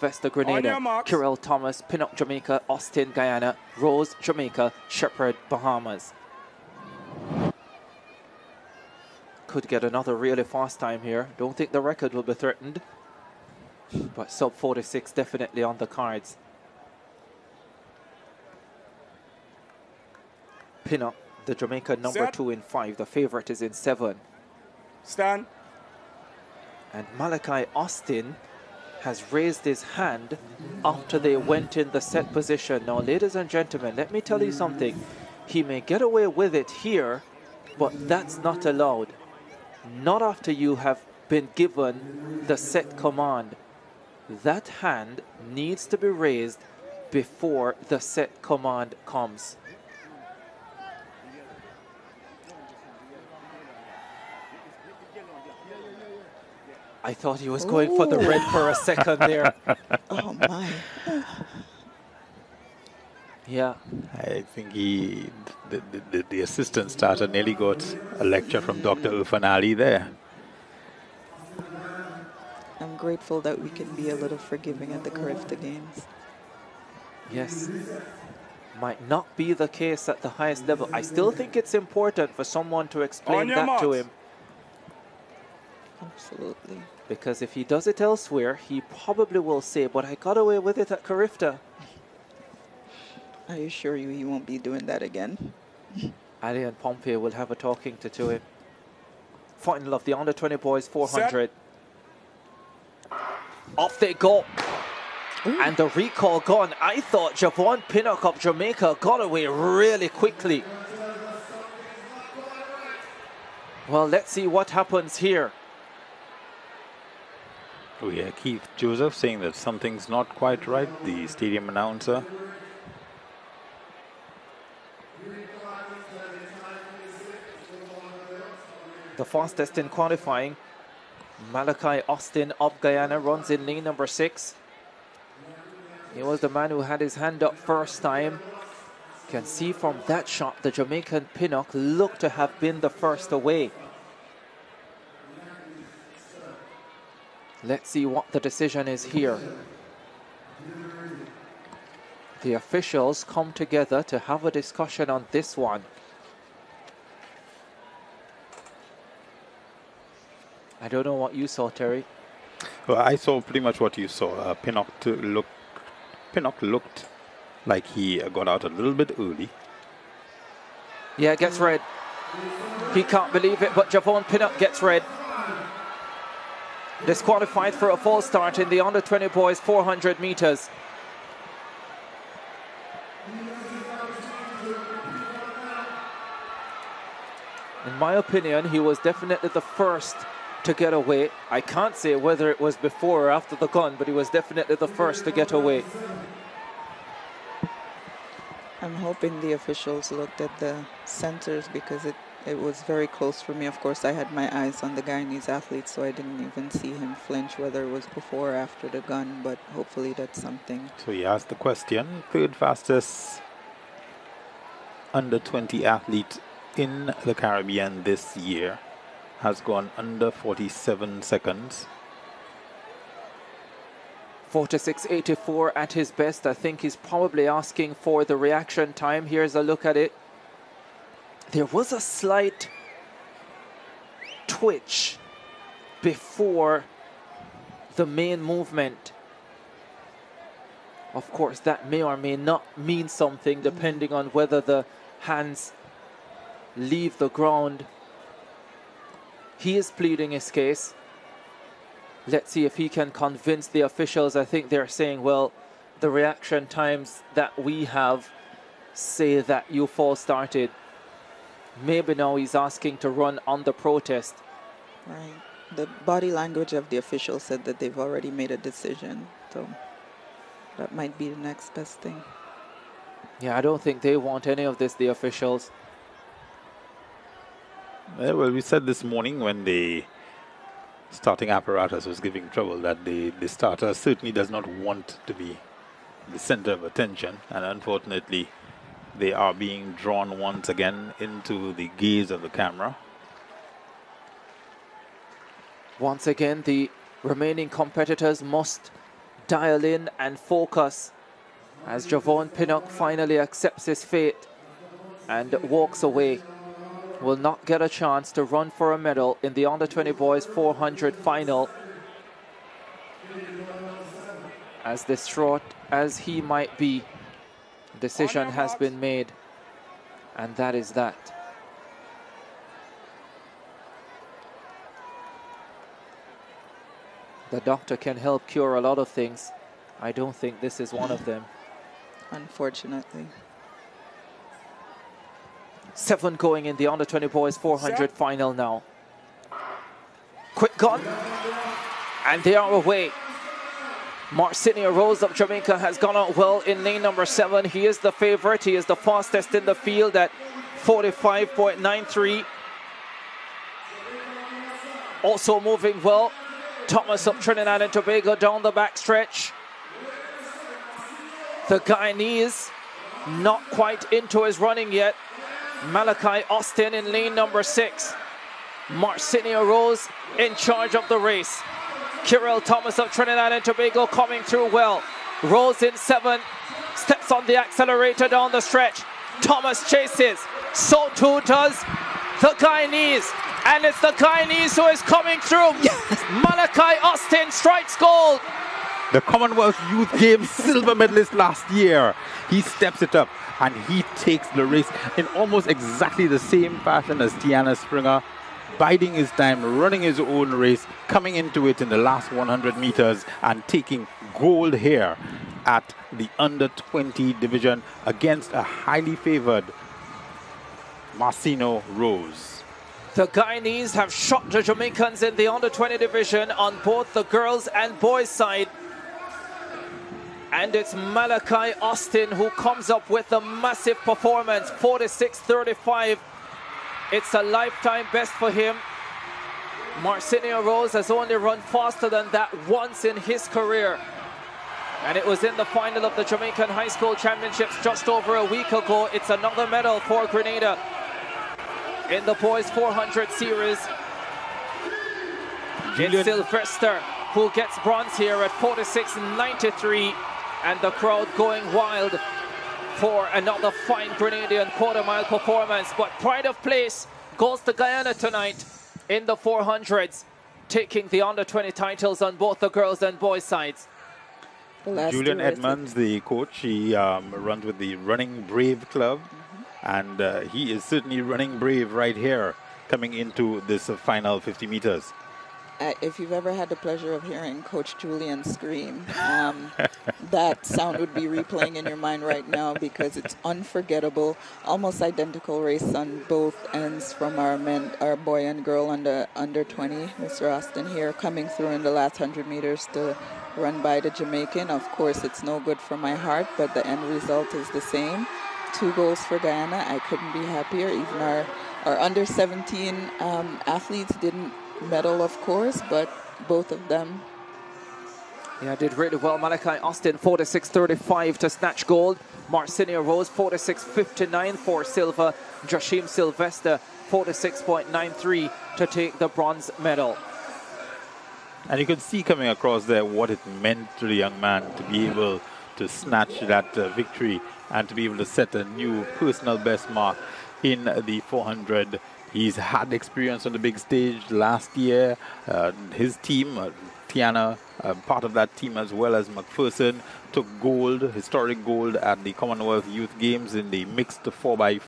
Vesta Grenada, Kyril Thomas, Pinnock Jamaica, Austin Guyana, Rose Jamaica, Shepherd Bahamas. Could get another really fast time here. Don't think the record will be threatened, but sub 46 definitely on the cards. Pinnock, the Jamaica number two in 5. The favorite is in 7. Stand. And Malachi Austin has raised his hand after they went in the set position. Now, ladies and gentlemen, let me tell you something. He may get away with it here, but that's not allowed. Not after you have been given the set command. That hand needs to be raised before the set command comes. I thought he was going for the red for a second there. Oh, my. Yeah. I think he, the assistant starter nearly got a lecture from Dr. Irfan Ali there. I'm grateful that we can be a little forgiving at the Karifta Games. Yes. Might not be the case at the highest level. I still think it's important for someone to explain that to him. Absolutely. Because if he does it elsewhere, he probably will say, but I got away with it at Karifta. I assure you he won't be doing that again. Ali and Pompey will have a talking to him. Final of the under-20 boys 400. Set. Off they go. Ooh. And the recall gone. I thought Javon Pinnock of Jamaica got away really quickly. Well, let's see what happens here. Oh yeah, Keith Joseph saying that something's not quite right, the stadium announcer. The fastest in qualifying, Malachi Austin of Guyana, runs in lane number 6. He was the man who had his hand up first time. Can see from that shot the Jamaican Pinnock looked to have been the first away. Let's see what the decision is here. The officials come together to have a discussion on this one. I don't know what you saw, Terry. Well, I saw pretty much what you saw. Pinnock looked like he got out a little bit early. Yeah, gets red. He can't believe it, but Javon Pinnock gets red. Disqualified for a false start in the under-20 boys 400 meters. In my opinion, he was definitely the first to get away. I can't say whether it was before or after the gun, but he was definitely the first to get away. I'm hoping the officials looked at the sensors, because it was very close for me. Of course, I had my eyes on the Guyanese athlete, so I didn't even see him flinch, whether it was before or after the gun, but hopefully that's something. So he asked the question, third fastest under-20 athlete in the Caribbean this year has gone under 47 seconds. 46.84 at his best. I think he's probably asking for the reaction time. Here's a look at it. There was a slight twitch before the main movement. Of course, that may or may not mean something depending on whether the hands leave the ground. He is pleading his case. Let's see if he can convince the officials. I think they're saying, well, the reaction times that we have say that you false started. Maybe now he's asking to run on the protest. Right. The body language of the official said that they've already made a decision. So that might be the next best thing. Yeah, I don't think they want any of this, the officials. Well, we said this morning when the starting apparatus was giving trouble that the starter certainly does not want to be the center of attention. And unfortunately, they are being drawn once again into the gaze of the camera. Once again, the remaining competitors must dial in and focus as Javon Pinnock finally accepts his fate and walks away. Will not get a chance to run for a medal in the Under-20 Boys 400 final. As distraught as he might be, decision has been made, and that is that. The doctor can help cure a lot of things. I don't think this is one of them. Unfortunately. 7 going in the Under-20 Boys 400 final now. Quick gun. And they are away. Marcinia Rose of Jamaica has gone out well in lane number 7. He is the favorite. He is the fastest in the field at 45.93. Also moving well, Thomas of Trinidad and Tobago down the backstretch. The Guyanese not quite into his running yet. Malachi Austin in lane number 6. Marcinia Rose in charge of the race. Kyril Thomas of Trinidad and Tobago coming through well. Rose in 7. Steps on the accelerator down the stretch. Thomas chases. So too does the Guyanese. And it's the Guyanese who is coming through. Yes. Malachi Austin strikes gold. The Commonwealth Youth Games silver medalist last year. He steps it up and he takes the race in almost exactly the same fashion as Deanna Springer, biding his time, running his own race, coming into it in the last 100 meters and taking gold here at the Under-20 division against a highly favored Marcinia Rose. The Guyanese have shot the Jamaicans in the Under-20 division on both the girls and boys side. And it's Malachi Austin who comes up with a massive performance, 46.35. It's a lifetime best for him. Marcinia Rose has only run faster than that once in his career. And it was in the final of the Jamaican High School Championships just over a week ago. It's another medal for Grenada in the Boys 400 series. It's Sylvester who gets bronze here at 46.93. And the crowd going wild for another fine Grenadian quarter-mile performance. But pride of place goes to Guyana tonight in the 400s, taking the Under-20 titles on both the girls' and boys' sides. Julian Edmonds, the coach, he runs with the Running Brave Club. And he is certainly running brave right here, coming into this final 50 meters. If you've ever had the pleasure of hearing Coach Julian scream, that sound would be replaying in your mind right now because it's unforgettable. Almost identical race on both ends from our men, our boy and girl under 20. Mr. Austin here coming through in the last 100 meters to run by the Jamaican. Of course, it's no good for my heart, but the end result is the same. 2 goals for Guyana. I couldn't be happier. Even our under-17 athletes didn't medal, of course, but both of them. Yeah, did really well. Malachi Austin, 46.35 to snatch gold. Marcinia Rose, 46.59 for silver. Joshim Sylvester, 46.93 to take the bronze medal. And you could see coming across there what it meant to the young man to be able to snatch that victory and to be able to set a new personal best mark in the 400. He's had experience on the big stage last year. His team, Tiana, part of that team as well as McPherson, took gold, historic gold at the Commonwealth Youth Games in the mixed 4x4.